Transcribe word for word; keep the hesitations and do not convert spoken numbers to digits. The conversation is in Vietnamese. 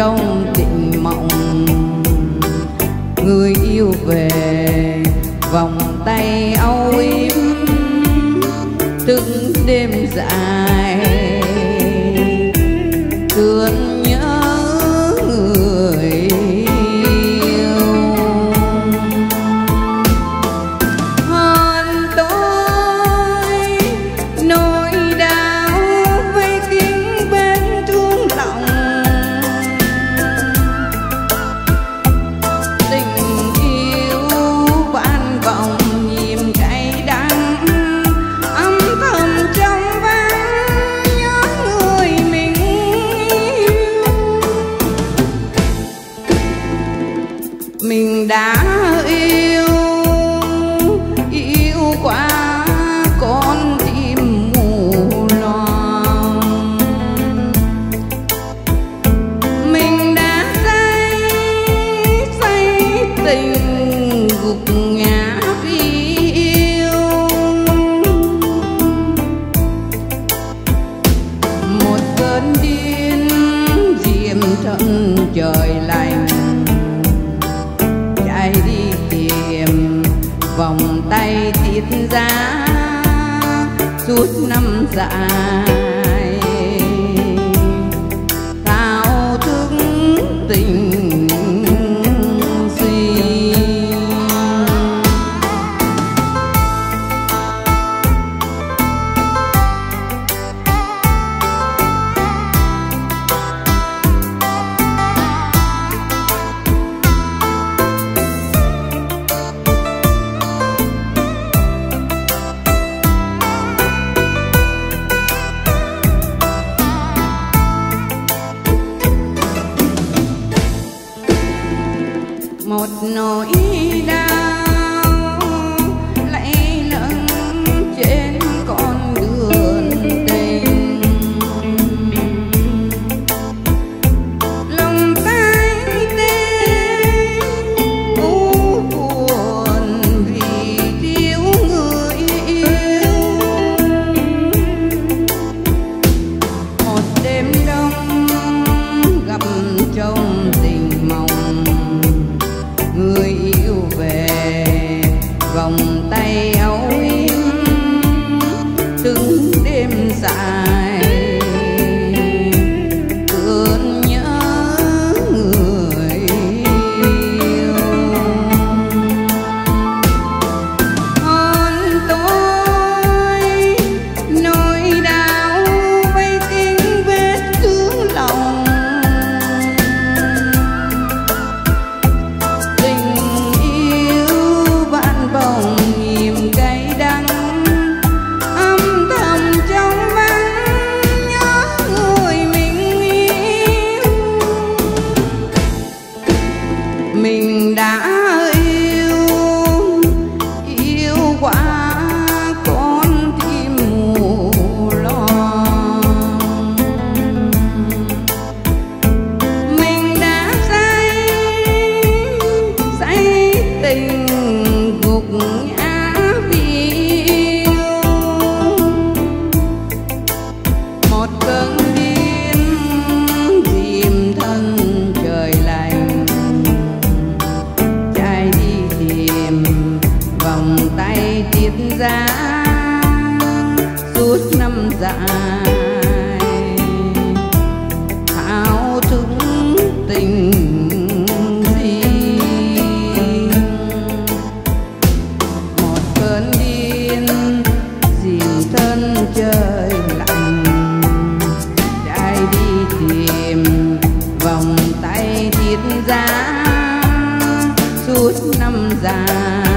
trong tịnh mộng, người yêu về vòng tay âu yếm từng đêm dài. Thương nhớ người yêu hơn tôi nỗi đau vây kín bên thương lòng. Tình yêu ban vọng nhìm cay đắng, âm thầm trong vắng nhớ người mình yêu. Mình đã yêu yêu quá con tim mù loang, mình đã say say tình gục ngã vì yêu. Một cơn điên diêm thân trời lành, đi tìm vòng tay tiết giá suốt năm dài. Thao thức tình si một nỗi đau lay lẫn trên con đường tình. Lòng tay tên u buồn vì thiếu người yêu. Một đêm đông gặp chồng tình mộng, người yêu về vòng tay âu yếm từng đêm dài. Thương nhớ người yêu hơn tôi nỗi đau vây kín vết thương lòng. Mình đã yêu yêu quá con tim mù loang, mình đã say say tình gục ngã vì yêu. Một cơn điên dìm thân trời lành, tay tiết giá suốt năm dài. Thao thức tình gì một cơn điên dìm thân trời lạnh, chạy đi tìm vòng tay tiết giá suốt năm dài.